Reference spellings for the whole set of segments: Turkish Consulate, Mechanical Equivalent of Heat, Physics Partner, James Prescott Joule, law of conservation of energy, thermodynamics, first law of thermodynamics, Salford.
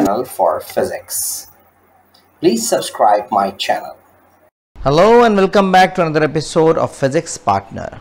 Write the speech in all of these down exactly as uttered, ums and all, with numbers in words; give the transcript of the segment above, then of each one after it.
channel for physics. Please subscribe my channel. Hello and welcome back to another episode of Physics Partner.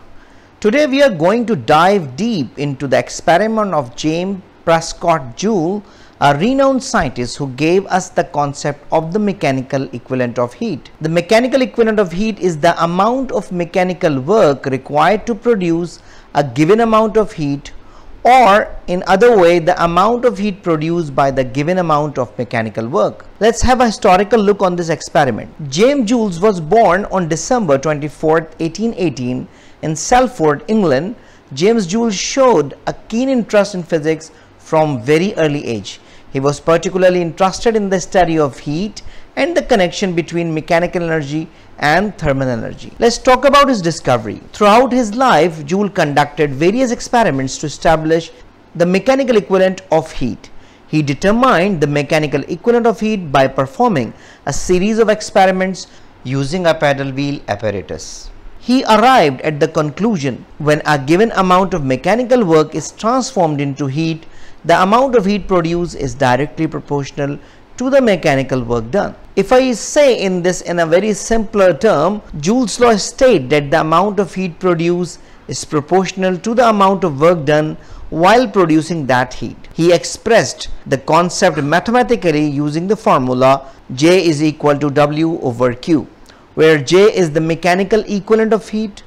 Today we are going to dive deep into the experiment of James Prescott Joule, a renowned scientist who gave us the concept of the mechanical equivalent of heat. The mechanical equivalent of heat is the amount of mechanical work required to produce a given amount of heat, or in other way, the amount of heat produced by the given amount of mechanical work. Let's have a historical look on this experiment. James Joule was born on December twenty-fourth, eighteen eighteen in Salford, England. James Joule showed a keen interest in physics from very early age. He was particularly interested in the study of heat and the connection between mechanical energy and thermal energy. Let's talk about his discovery. Throughout his life, Joule conducted various experiments to establish the mechanical equivalent of heat. He determined the mechanical equivalent of heat by performing a series of experiments using a paddle wheel apparatus. He arrived at the conclusion when a given amount of mechanical work is transformed into heat, the amount of heat produced is directly proportional to the mechanical work done. If I say in this in a very simpler term, Joule's law states that the amount of heat produced is proportional to the amount of work done while producing that heat. He expressed the concept mathematically using the formula J is equal to W over Q, where J is the mechanical equivalent of heat,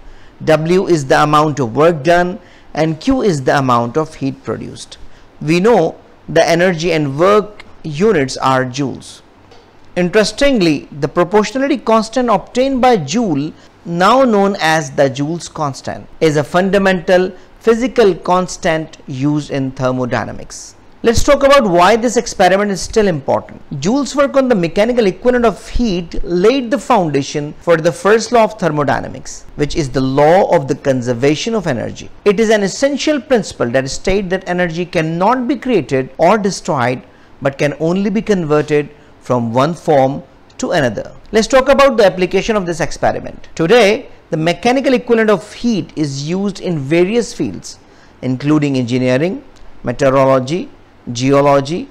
W is the amount of work done, and Q is the amount of heat produced. We know the energy and work units are joules. Interestingly, the proportionality constant obtained by Joule, now known as the Joule's constant, is a fundamental physical constant used in thermodynamics. Let's talk about why this experiment is still important. Joule's work on the mechanical equivalent of heat laid the foundation for the first law of thermodynamics, which is the law of the conservation of energy. It is an essential principle that states that energy cannot be created or destroyed, but can only be converted from one form to another. Let's talk about the application of this experiment. Today, the mechanical equivalent of heat is used in various fields, including engineering, meteorology, geology.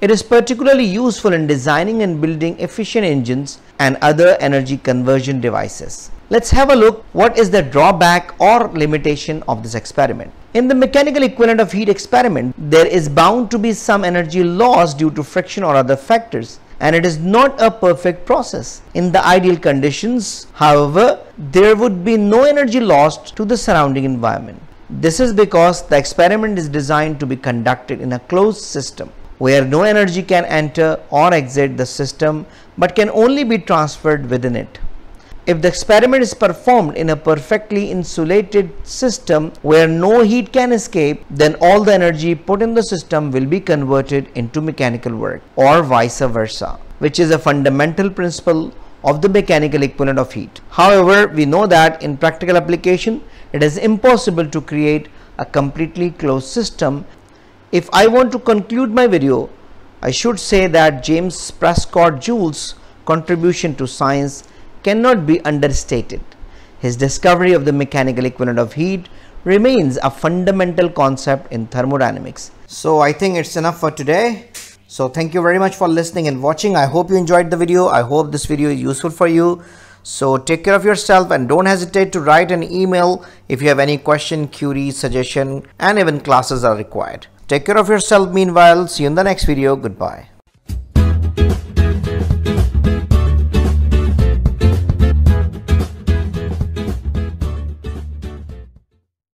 It is particularly useful in designing and building efficient engines and other energy conversion devices. Let's have a look what is the drawback or limitation of this experiment. In the mechanical equivalent of heat experiment, there is bound to be some energy loss due to friction or other factors, and it is not a perfect process. In the ideal conditions, however, there would be no energy lost to the surrounding environment. This is because the experiment is designed to be conducted in a closed system where no energy can enter or exit the system but can only be transferred within it. If the experiment is performed in a perfectly insulated system where no heat can escape, then all the energy put in the system will be converted into mechanical work, or vice versa, which is a fundamental principle of the mechanical equivalent of heat. However, we know that in practical application, it is impossible to create a completely closed system. If I want to conclude my video, I should say that James Prescott Joule's contribution to science cannot be understated. His discovery of the mechanical equivalent of heat remains a fundamental concept in thermodynamics. So I think it's enough for today. So thank you very much for listening and watching. I hope you enjoyed the video. I hope this video is useful for you. So take care of yourself and don't hesitate to write an email if you have any question, query, suggestion, and even classes are required. Take care of yourself meanwhile. See you in the next video. Goodbye.